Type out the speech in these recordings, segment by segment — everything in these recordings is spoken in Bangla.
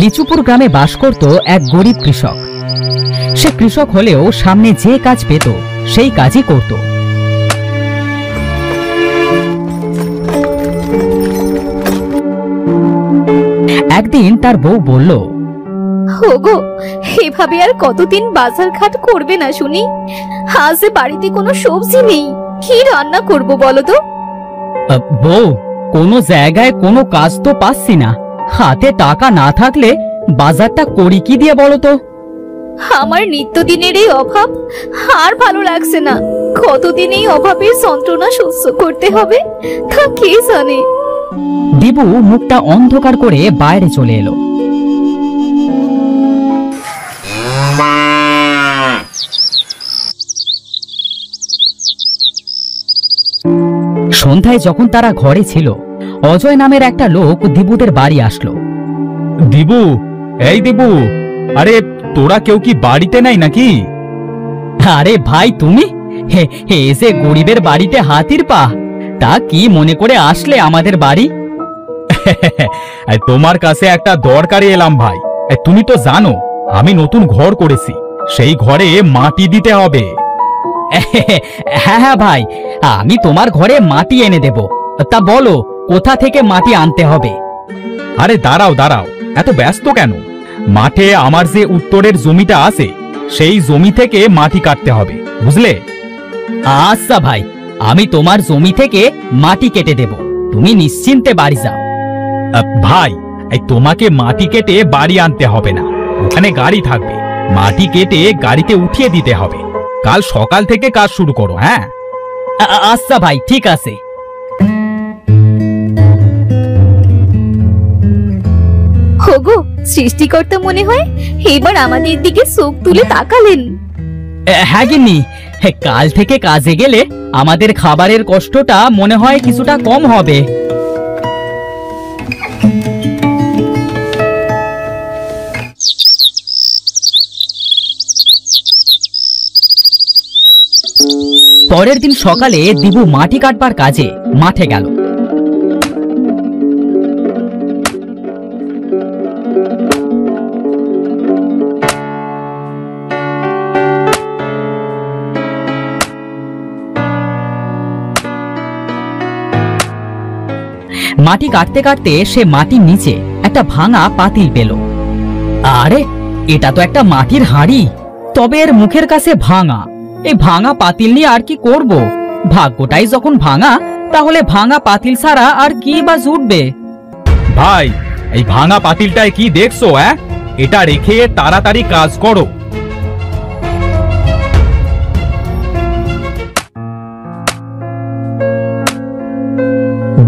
লিচুপুর গ্রামে বাস করত এক গরিব কৃষক। সে কৃষক হলেও সামনে যে কাজ পেত সেই কাজই করত। একদিন তার বউ বলল, ওগো, এভাবে আর কতদিন বাজার ঘাট করবে না শুনি? আজ বাড়িতে কোনো সবজি নেই, কি রান্না করব বলো তো? বউ, কোনো জায়গায় কোনো কাজ তো পাচ্ছি না, হাতে টাকা না থাকলে বাজারটা করি কি দিয়ে বলো তো? আমার নিত্যদিনের এই অভাব আর ভালো লাগছে না। কতদিন এই অভাবের যন্ত্রণা সহ্য করতে হবে তা কে জানে। দিবু মুখটা অন্ধকার করে বাইরে চলে এলো। সন্ধ্যায় যখন তারা ঘরে ছিল, অজয় নামের একটা লোক দিবুদের বাড়ি আসলো। দিবু, এই দিবু, আরে তোরা কেউ কি বাড়িতে নাই নাকি? আরে ভাই তুমি, এসে গরিবের বাড়িতে হাতির পা, তা কি মনে করে আসলে আমাদের বাড়ি? তোমার কাছে একটা দরকারে এলাম ভাই। তুমি তো জানো আমি নতুন ঘর করেছি, সেই ঘরে মাটি দিতে হবে। হ্যাঁ হ্যাঁ ভাই, আমি তোমার ঘরে মাটি এনে দেব। তা বলো কোথা থেকে মাটি আনতে হবে? আরে দাঁড়াও দাঁড়াও, এত ব্যস্ত কেন? মাঠে আমার যে উত্তরের জমিটা আছে, সেই জমি থেকে মাটি কাটতে হবে, বুঝলে? আচ্ছা ভাই, আমি তোমার জমি থেকে মাটি কেটে দেব, তুমি নিশ্চিন্তে বাড়ি যাও। ভাই, তোমাকে মাটি কেটে বাড়ি আনতে হবে না, ওখানে গাড়ি থাকবে, মাটি কেটে গাড়িতে উঠিয়ে দিতে হবে। কাল সকাল থেকে কাজ শুরু করো। হ্যাঁ আচ্ছা ভাই, ঠিক আছে। ওগো, সৃষ্টিকর্তা মনে হয় এবার আমাদের দিকে চোখ তুলে তাকালেন। হ্যাঁ গিন্নি, কাল থেকে কাজে গেলে আমাদের খাবারের কষ্টটা মনে হয় কিছুটা কম হবে। পরের দিন সকালে দিবু মাটি কাটবার কাজে মাঠে গেল। মাটি কাটতে কাটতে সে মাটির নিচে একটা ভাঙা পাতিল পেল। আরে, এটা তো একটা মাটির হাঁড়ি, তবে এর মুখের কাছে ভাঙা। এই ভাঙা পাতিল নিয়ে আর কি করব? ভাগ্যটাই যখন ভাঙা, তাহলে ভাঙা পাতিল ছাড়া আর কি বা জুটবে? ভাই, এই ভাঙা পাতিলটায় কি দেখছো? এটা রেখে তাড়াতাড়ি কাজ করো।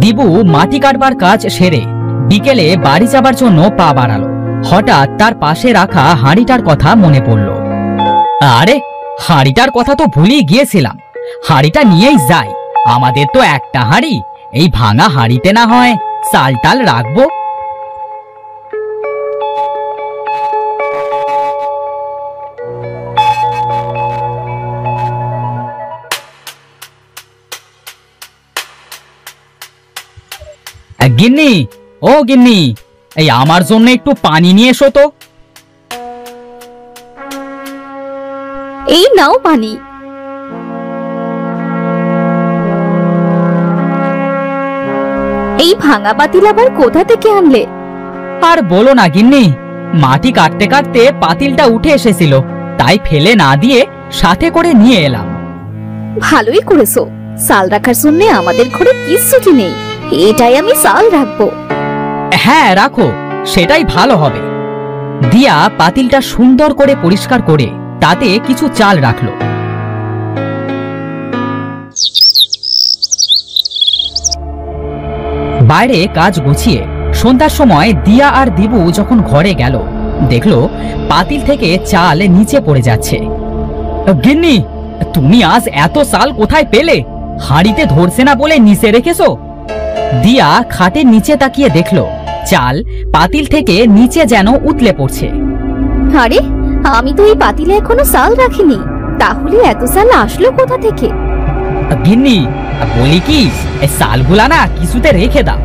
দিবু মাটি কাটবার কাজ সেরে বিকেলে বাড়ি যাবার জন্য পা বাড়ালো। হঠাৎ তার পাশে রাখা হাঁড়িটার কথা মনে পড়ল। আরে, হাঁড়িটার কথা তো ভুলেই গিয়েছিলাম, হাঁড়িটা নিয়েই যাই। আমাদের তো একটা হাঁড়ি, এই ভাঙা হাঁড়িতে না হয় চাল টাল রাখবো। গিন্নি, ও গিন্নি, এই আমার জন্য একটু পানি নিয়ে এসো তো। এই নাও পানি। এই ভাঙা পাতিল আবার কোথা থেকে আনলে? আর বলো না গিন্নি, মাটি কাটতে কাটতে পাতিলটা উঠে এসেছিল, তাই ফেলে না দিয়ে সাথে করে নিয়ে এলাম। ভালোই করেছো, চাল রাখার জন্য আমাদের ঘরে কিছুই নেই, এটাই আমি চাল রাখবো। হ্যাঁ রাখো, সেটাই ভালো হবে। দিয়া পাতিলটা সুন্দর করে পরিষ্কার করে তাতে কিছু চাল রাখলো। বাইরে কাজ গুছিয়ে সন্ধ্যার সময় দিয়া আর দিবু যখন ঘরে গেল, দেখলো পাতিল থেকে চাল নিচে পড়ে যাচ্ছে। গিন্নি, তুমি আজ এত চাল কোথায় পেলে? হাঁড়িতে ধরছে না বলে নিচে রেখেছো? দিয়া খাটের নিচে তাকিয়ে দেখলো চাল পাতিল থেকে নিচে যেন উতলে পড়ছে। আরে, আমি তো এই পাতিলে এখনো চাল রাখিনি, তাহলে এত চাল আসলো কোথা থেকে? গিন্নি, বলি কি, এই চালগুলা না কিছুতে রেখে দাও।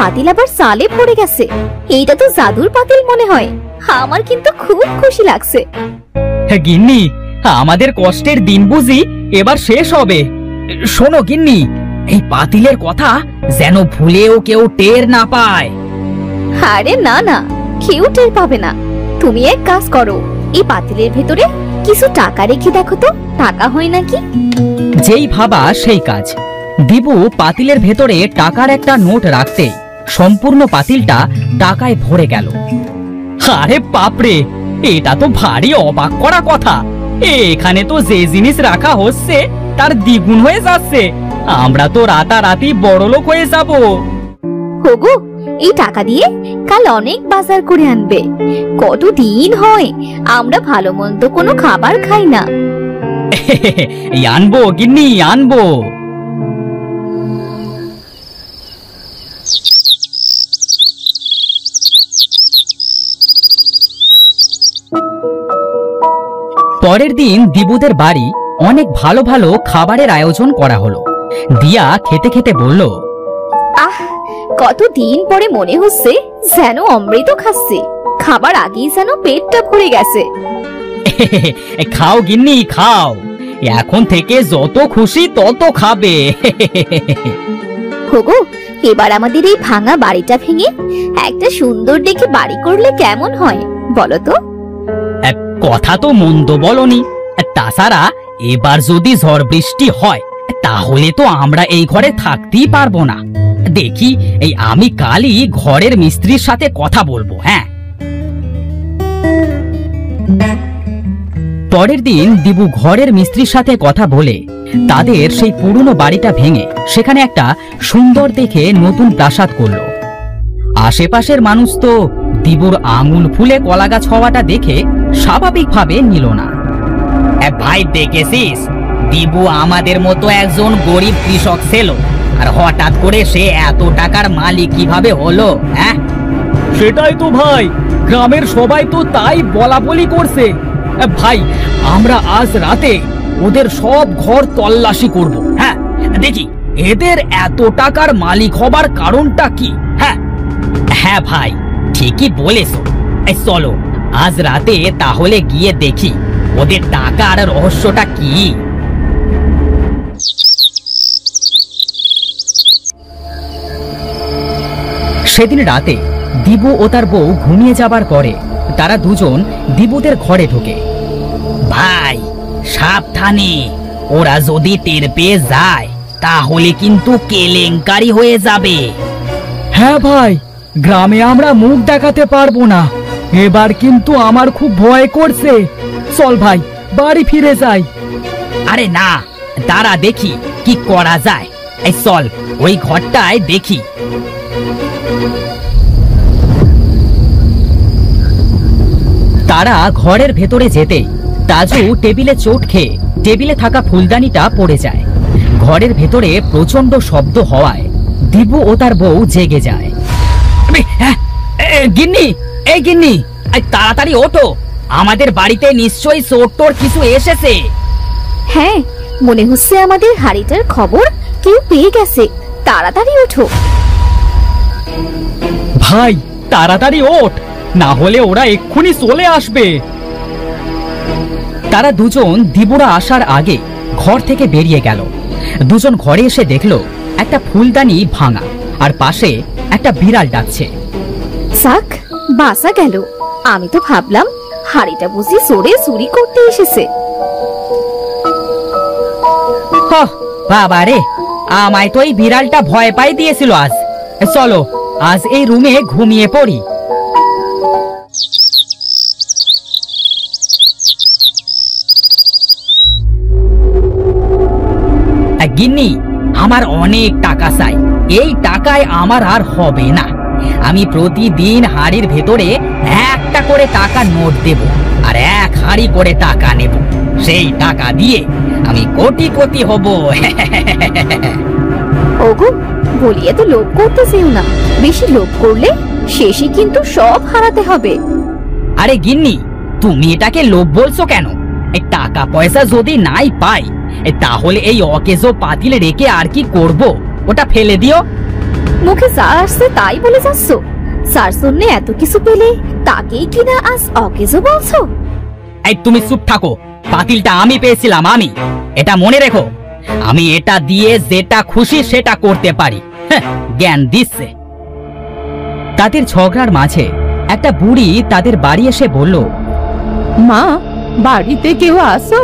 পাতিল আবার সালে পড়ে গেছে। এইটা তো জাদুর পাতিল মনে হয়, আমার কিন্তু খুব খুশি লাগছে। হ্যাঁ গিন্নি, আমাদের কষ্টের দিন বুঝি এবার শেষ হবে। শোনো গিন্নি, এই পাতিলের কথা যেন ভুলেও কেউ টের না পায়। আরে না না, কেউ টের পাবে না। তুমি এক কাজ করো, এই পাতিলের ভেতরে কিছু টাকা রেখে দেখো তো, টাকা হয় নাকি। যেই ভাবা সেই কাজ। দিবু পাতিলের ভেতরে টাকার একটা নোট রাখতে সম্পূর্ণ পাতিলটা টাকায় ভরে গেল। আরে বাপরে, এটা তো ভারী অবাক করা কথা। এখানে তো যে জিনিস রাখা হচ্ছে তার দ্বিগুণ হয়ে যাচ্ছে। আমরা তো রাতারাতি বড়লোক হয়ে যাব। ওগো, এই টাকা দিয়ে কাল অনেক বাজার করে আনবে। কতদিন হয় আমরা ভালো মন্দ কোনো খাবার খাই না। আনবো গিন্নি, আনবো। পরের দিন দিবুদের বাড়ি অনেক ভালো ভালো খাবারের আয়োজন করা হলো। দিয়া খেতে খেতে বলল, আহ, কতদিন পরে মনে হচ্ছে যেন অমৃত খাচ্ছি। খাবার আগেই যেন পেটটা ভরে গেছে। খাও গিন্নি খাও, এখন থেকে যত খুশি তত খাবে। হোগো, এবার আমাদের এই ভাঙা বাড়িটা ভেঙে একটা সুন্দর দেখে বাড়ি করলে কেমন হয় বলো তো। কথা তো মন্দ বলনি। তাছাড়া এবার যদি ঝড় বৃষ্টি হয় তাহলে তো আমরা এই ঘরে থাকতেই পারবো না। দেখি, এই আমি কালই ঘরের মিস্ত্রির সাথে কথা বলবো। হ্যাঁ। পরের দিন দিবু ঘরের মিস্ত্রির সাথে কথা বলে তাদের সেই পুরনো বাড়িটা ভেঙে সেখানে একটা সুন্দর দেখে নতুন প্রাসাদ করলো। আশেপাশের মানুষ তো দিবুর আঙুল ফুলে কলা গাছ হওয়াটা দেখে স্বাভাবিকভাবে নিল না। ভাই দেখেছিস, দিবু আমাদের মতো একজন গরিব কৃষক ছিল, আর হঠাৎ করে সে এত টাকার মালিক কিভাবে হলো? হ্যাঁ, সেটাই তো ভাই, গ্রামের সবাই তো তাই বলাবলি করছে। ভাই, আমরা আজ রাতে ওদের সব ঘর তল্লাশি করব। হ্যাঁ, দেখি এদের এত টাকার মালিক হবার কারণটা কি। হ্যাঁ হ্যাঁ ভাই, ঠিকই বলেছ। চলো আজ রাতে তাহলে গিয়ে দেখি ওদের টাকার রহস্যটা কি। সেদিন রাতে দিবু ও তার বউ ঘুমিয়ে যাবার পরে তারা দুজন দিবুদের ঘরে ঢোকে। ভাই সাবধানে, ওরা যদি টের পেয়ে যায় তাহলে কিন্তু কেলেঙ্কারি হয়ে যাবে। হ্যাঁ ভাই, গ্রামে আমরা মুখ দেখাতে পারবো না। এবার কিন্তু আমার খুব ভয় করছে। চল ভাই, বাড়ি ফিরে যাই। আরে না, দাঁড়া দেখি কি করা যায়। এই চল ওই ঘরটায় দেখি। তারা ঘরের ভেতরে যেতেই তাজু টেবিলে চোট খেয়ে টেবিলে থাকা ফুলদানিটা পড়ে যায়। ঘরের ভেতরে প্রচন্ড শব্দ হওয়ায় দিবু ও তার বউ জেগে যায়। গিন্নি, এই গিন্নি, তাড়াতাড়ি ওঠো, আমাদের বাড়িতে নিশ্চয়ই চোর কিছু এসেছে। হ্যাঁ, মনে হচ্ছে আমাদের হাড়িটার খবর কেউ পেয়ে গেছে। তাড়াতাড়ি ওঠো ভাই, তাড়াতাড়ি ওঠ, না হলে ওরা এক্ষুনি চলে আসবে। তারা দুজন দিবুরা আসার আগে ঘর থেকে বেরিয়ে গেল। দুজন ঘরে এসে দেখলো একটা ফুলদানি ভাঙা, আর পাশে একটা বিড়াল ডাকছে। সাক, বাঁচা গেল। আমি তো ভাবলাম হাড়িটা বুঝি চোরে চুরি করতে এসেছে। বাবা রে, আমায় তো এই বিড়ালটা ভয় পাই দিয়েছিল আজ। চলো আজ এই রুমে ঘুমিয়ে পড়ি। গিন্নি, আমার অনেক টাকা চাই। এই টাকায় আমার আর হবে না। আমি প্রতিদিন হাড়ির ভেতরে একটা করে টাকা নোট দেব, আর এক হাড়ি করে টাকা নেব। সেই টাকা দিয়ে আমি কোটিপতি হব। ওগো, বলিয়ে তো লোভ করতে চাও না। বেশি লোভ করলে শেষে কিন্তু সব হারাতে হবে। আরে গিন্নি, তুমি এটাকে লোভ বলছো কেন? এই টাকা পয়সা যদি নাই পাই তাহলে এই অকেজো পাতিলে রেখে আর কি করব? ওটা ফেলে দিও। মুখে যা আসছে তাই বলে যাচ্ছ। স্যার শুনলে এত কিছু পেলে তাকেই কিনা আজ অকেজো বলছো? এই তুমি চুপ থাকো। পাতিলটা আমি পেয়েছিলাম আমি, এটা মনে রেখো। আমি এটা দিয়ে যেটা খুশি সেটা করতে পারি। জ্ঞান দিচ্ছে। তাদের ঝগড়ার মাঝে একটা বুড়ি তাদের বাড়ি এসে বলল, মা বাড়িতে কেউ আসো,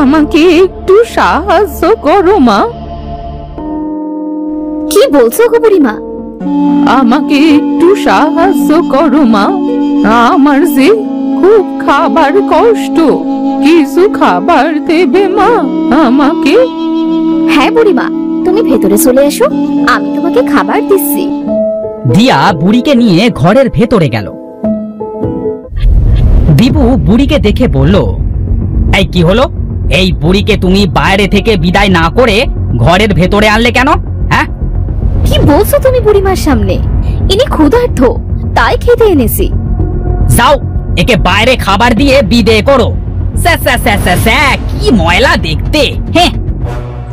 আমাকে একটু সাহায্য করো মা। কি বলছো গো বুড়িমা? আমাকে একটু সাহায্য করো মা, আমার যে খুব খাবার কষ্ট, কিছু খাবার দেবে মা আমাকে? হ্যাঁ বুড়িমা, তুমি ভেতরে চলে এসো, আমি তোমাকে খাবার দিচ্ছি। দিয়া বুড়িকে নিয়ে ঘরের ভেতরে গেল। দিবু বুড়িকে দেখে বলল, এই কি হলো? এই বুড়িকে তুমি বাইরে থেকে বিদায় না করে ঘরের ভেতরে আনলে কেন? হ্যাঁ, কি বলছো তুমি বুড়িমার সামনে? ইনি ক্ষুধার্ত, তাই খেতে এনেছি। যাও একে বাইরে খাবার দিয়ে বিদায় করো। কি ময়লা দেখতে। হ্যাঁ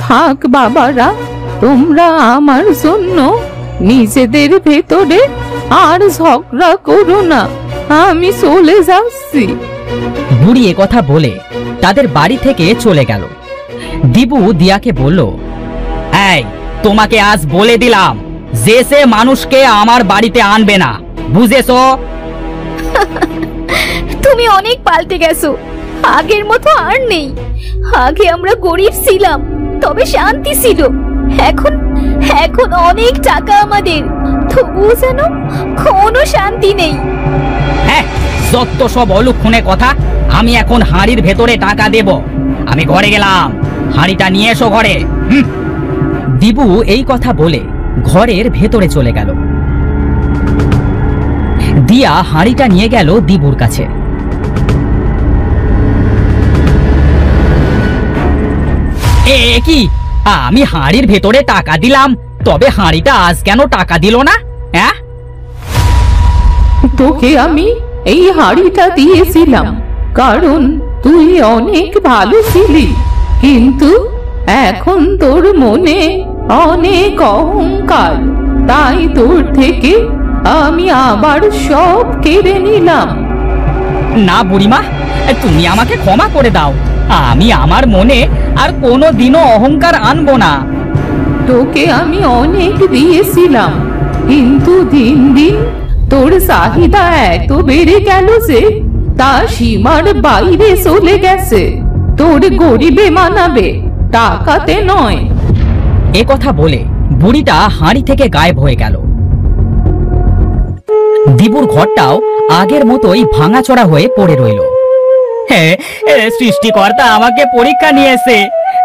থাক বাবারা, তোমরা আমার জন্য নিজেদের ভেতরে আর ঝগড়া করো না, আমি চলে যাচ্ছি। বুড়ি এ কথা বলে তাদের বাড়ি থেকে চলে গেল। দিবু দিয়াকে বলল, এই তোমাকে আজ বলে দিলাম, যে সে মানুষকে আমার বাড়িতে আনবে না, বুঝেছো? তুমি অনেক পাল্টে গেছো, আগের মতো আর নেই। আগে আমরা গরিব ছিলাম, তবে শান্তি ছিল। এখন অনেক টাকা আমাদের, তবুও যেন কোনো শান্তি নেই। হ্যাঁ যত সব অলুক্ষণে কথা। আমি এখন হাঁড়ির ভেতরে টাকা দেব। আমি ঘরে গেলাম, হাঁড়িটা নিয়ে এসো ঘরে। দিবু এই কথা বলে ঘরের ভেতরে চলে গেল। দিয়া হাঁড়িটা নিয়ে গেল দিবুর কাছে। এ কি, আমি হাঁড়ির ভেতরে টাকা দিলাম, তবে হাঁড়িটা আজ কেন টাকা দিল না? হ্যাঁ তোকে আমি এই হাঁড়িটা দিয়েছিলাম কারণ তুই অনেক ভালো ছিলি, কিন্তু এখন তোর মনে অনেক অহংকার, তাই তোর থেকে আমি আবার সব কেড়ে নিলাম। না বুড়িমা, তুমি আমাকে ক্ষমা করে দাও, আমি আমার মনে আর কোনো দিনও অহংকার আনবো না। তোকে আমি অনেক দিয়েছিলাম, কিন্তু দিন দিন তোর চাহিদা এত বেড়ে গেল যে তা সীমার বাইরে চলে গেছে। তোর গরিবে মানাবে, টাকাতে নয়। এ কথা বলে বুড়িটা হাঁড়ি থেকে গায়েব হয়ে গেল। দিবুর ঘরটাও আগের মতোই ভাঙাচড়া হয়ে পড়ে রইল। হ্যাঁ, সৃষ্টিকর্তা আমাকে পরীক্ষা নিয়েছে,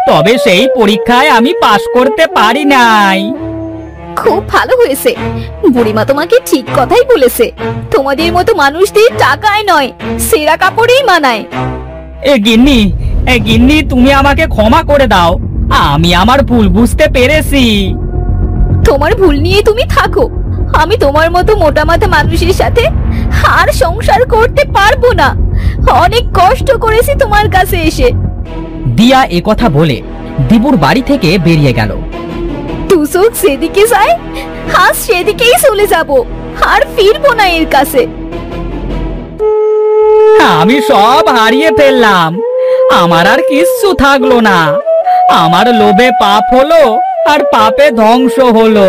তবে সেই পরীক্ষায় আমি পাশ করতে পারি নাই। খুব ভালো হয়েছে, বুড়িমা তোমাকে ঠিক কথাই বলেছে। তোমাদের মতো মানুষদের টাকায় নয়, সেরা কাপড়েই মানায়। এ গিন্নি তুমি আমাকে ক্ষমা করে দাও, আমি আমার ভুল বুঝতে পেরেছি। তোমার ভুল নিয়ে তুমি থাকো, আমি তোমার মতো মোটা মাথা মানুষের সাথে আর সংসার করতে পারবো না। অনেক কষ্ট করেছি তোমার কাছে এসে। দিয়া এ কথা বলে দিবুর বাড়ি থেকে বেরিয়ে গেল। তুসুক সেদিকে যায়, আজ সেদিকেই চলে যাব, আর ফিরবো না এর কাছে। আমি সব হারিয়ে ফেললাম, আমার আর কিচ্ছু থাকলো না। আমার লোভে পাপ হলো, আর পাপে ধ্বংস হলো।